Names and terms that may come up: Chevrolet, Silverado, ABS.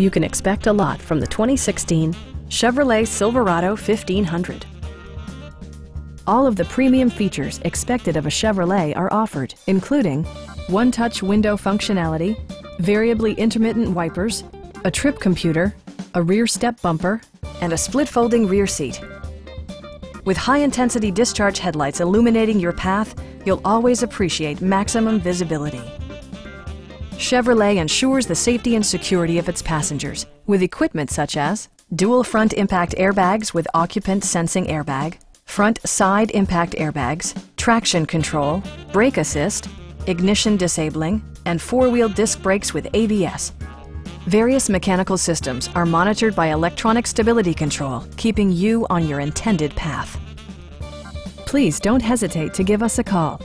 You can expect a lot from the 2016 Chevrolet Silverado 1500. All of the premium features expected of a Chevrolet are offered, including one-touch window functionality, variably intermittent wipers, a trip computer, a rear step bumper, and a split-folding rear seat. With high-intensity discharge headlights illuminating your path, you'll always appreciate maximum visibility. Chevrolet ensures the safety and security of its passengers with equipment such as dual front impact airbags with occupant sensing airbag, front side impact airbags, traction control, brake assist, ignition disabling, and four-wheel disc brakes with ABS. Various mechanical systems are monitored by electronic stability control, keeping you on your intended path. Please don't hesitate to give us a call.